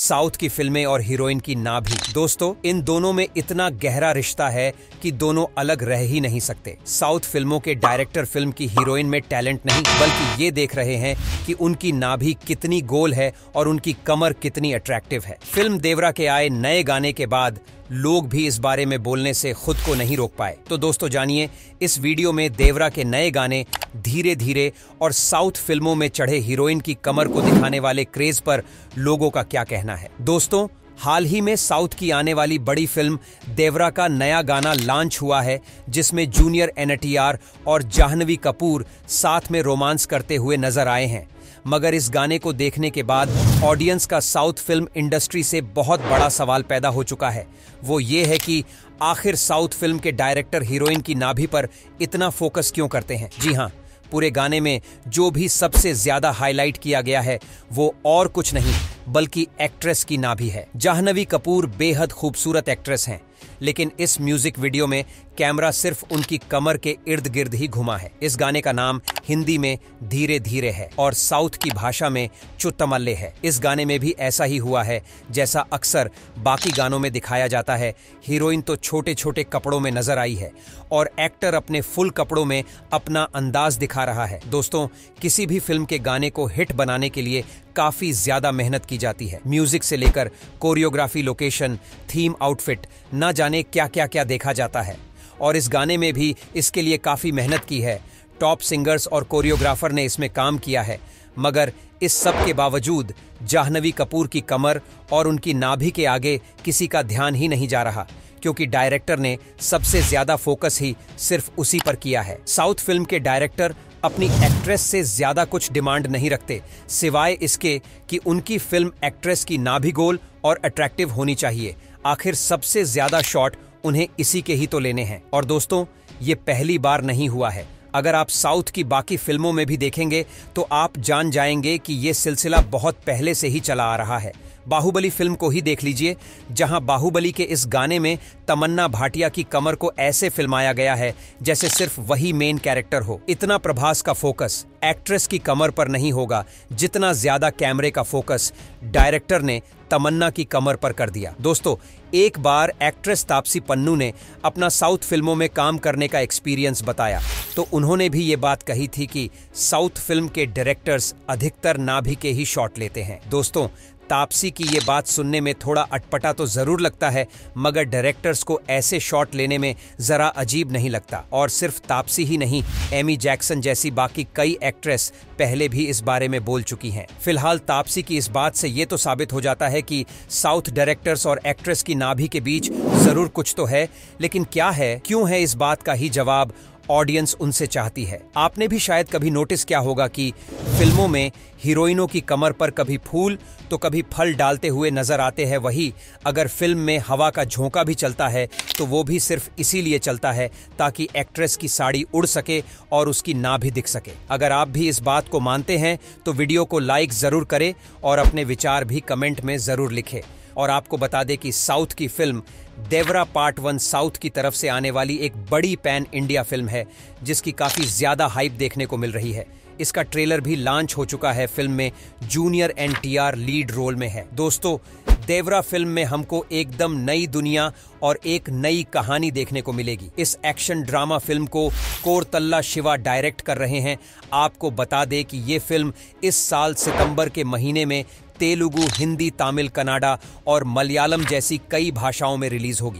South की फिल्में और हीरोइन की ना भी। दोस्तों, इन दोनों में इतना गहरा रिश्ता है कि दोनों अलग रह ही नहीं सकते। साउथ फिल्मों के डायरेक्टर फिल्म की हीरोइन में टैलेंट नहीं बल्कि ये देख रहे हैं कि उनकी नाभि कितनी गोल है और उनकी कमर कितनी अट्रैक्टिव है। फिल्म देवरा के आए नए गाने के बाद लोग भी इस बारे में बोलने से खुद को नहीं रोक पाए। तो दोस्तों जानिए इस वीडियो में देवरा के नए गाने, धीरे धीरे और साउथ फिल्मों में चढ़े हीरोइन की कमर को दिखाने वाले क्रेज पर लोगों का क्या कहना है। दोस्तों, हाल ही में साउथ की आने वाली बड़ी फिल्म देवरा का नया गाना लॉन्च हुआ है, जिसमें जूनियर NTR और जाह्नवी कपूर साथ में रोमांस करते हुए नजर आए हैं। मगर इस गाने को देखने के बाद ऑडियंस का साउथ फिल्म इंडस्ट्री से बहुत बड़ा सवाल पैदा हो चुका है। वो ये है कि आखिर साउथ फिल्म के डायरेक्टर हीरोइन की नाभि पर इतना फोकस क्यों करते हैं। जी हाँ, पूरे गाने में जो भी सबसे ज्यादा हाईलाइट किया गया है वो और कुछ नहीं बल्कि एक्ट्रेस की नाभि है। जाह्नवी कपूर बेहद खूबसूरत एक्ट्रेस हैं, लेकिन इस म्यूजिक वीडियो में कैमरा सिर्फ उनकी कमर के इर्द गिर्द ही घुमा है। इस गाने का नाम हिंदी में धीरे धीरे है और साउथ की भाषा में चुतमल्ले है। इस गाने में भी ऐसा ही हुआ है जैसा अक्सर बाकी गानों में दिखाया जाता है। हीरोइन तो छोटे छोटे कपड़ों में नजर आई है और एक्टर अपने फुल कपड़ों में अपना अंदाज दिखा रहा है। दोस्तों, किसी भी फिल्म के गाने को हिट बनाने के लिए काफी ज्यादा मेहनत की जाती है। म्यूजिक से लेकर कोरियोग्राफी, लोकेशन, थीम, आउटफिट, न जाने क्या क्या क्या देखा जाता है। और इस गाने में भी इसके लिए काफी मेहनत की है। टॉप सिंगर्स और कोरियोग्राफर ने इसमें काम किया है। मगर इस सब के बावजूद जाह्नवी कपूर की कमर और उनकी नाभि के आगे किसी का ध्यान ही नहीं जा रहा, क्योंकि डायरेक्टर ने सबसे ज्यादा फोकस ही सिर्फ उसी पर किया है। साउथ फिल्म के डायरेक्टर अपनी एक्ट्रेस से ज्यादा कुछ डिमांड नहीं रखते, सिवाय इसके कि उनकी फिल्म एक्ट्रेस की नाभि गोल और अट्रैक्टिव होनी चाहिए। आखिर सबसे ज्यादा शॉट उन्हें इसी के ही तो लेने हैं। और दोस्तों, ये पहली बार नहीं हुआ है। अगर आप साउथ की बाकी फिल्मों में भी देखेंगे तो आप जान जाएंगे कि ये सिलसिला बहुत पहले से ही चला आ रहा है। बाहुबली फिल्म को ही देख लीजिए, जहां बाहुबली के इस गाने में तमन्ना भाटिया की कमर को ऐसे फिल्माया गया है जैसे सिर्फ वही मेन कैरेक्टर हो। इतना प्रभास का फोकस एक्ट्रेस की कमर पर नहीं होगा जितना ज्यादा कैमरे का फोकस डायरेक्टर ने तमन्ना की कमर पर कर दिया। दोस्तों, एक बार एक्ट्रेस तापसी पन्नू ने अपना साउथ फिल्मों में काम करने का एक्सपीरियंस बताया तो उन्होंने भी ये बात कही थी कि साउथ फिल्म के डायरेक्टर्स अधिकतर नाभि के ही शॉट लेते हैं। दोस्तों, तापसी की ये बात सुनने में थोड़ा अटपटा तो जरूर लगता है, मगर डायरेक्टर्स को ऐसे शॉट लेने में जरा अजीब नहीं लगता। और सिर्फ तापसी ही नहीं, एमी जैक्सन जैसी बाकी कई एक्ट्रेस पहले भी इस बारे में बोल चुकी हैं। फिलहाल तापसी की इस बात से ये तो साबित हो जाता है कि साउथ डायरेक्टर्स और एक्ट्रेस की नाभि के बीच जरूर कुछ तो है, लेकिन क्या है, क्यों है, इस बात का ही जवाब ऑडियंस उनसे चाहती है। आपने भी शायद कभी नोटिस किया होगा कि फिल्मों में हीरोइनों की कमर पर कभी फूल तो कभी फल डालते हुए नजर आते हैं। वहीं अगर फिल्म में हवा का झोंका भी चलता है तो वो भी सिर्फ इसीलिए चलता है ताकि एक्ट्रेस की साड़ी उड़ सके और उसकी नाभि दिख सके। अगर आप भी इस बात को मानते हैं तो वीडियो को लाइक जरूर करें और अपने विचार भी कमेंट में जरूर लिखें। और आपको बता दें कि साउथ की फिल्म देवरा पार्ट 1 साउथ की तरफ से आने वाली एक बड़ी पैन इंडिया फिल्म है, जिसकी काफी ज्यादा हाइप देखने को मिल रही है। इसका ट्रेलर भी लॉन्च हो चुका है। फिल्म में जूनियर NTR लीड रोल में है। दोस्तों, देवरा फिल्म में हमको एकदम नई दुनिया और एक नई कहानी देखने को मिलेगी। इस एक्शन ड्रामा फिल्म को कोरतला शिवा डायरेक्ट कर रहे हैं। आपको बता दें कि ये फिल्म इस साल सितंबर के महीने में तेलुगु, हिंदी, तमिल, कन्नाडा और मलयालम जैसी कई भाषाओं में रिलीज होगी।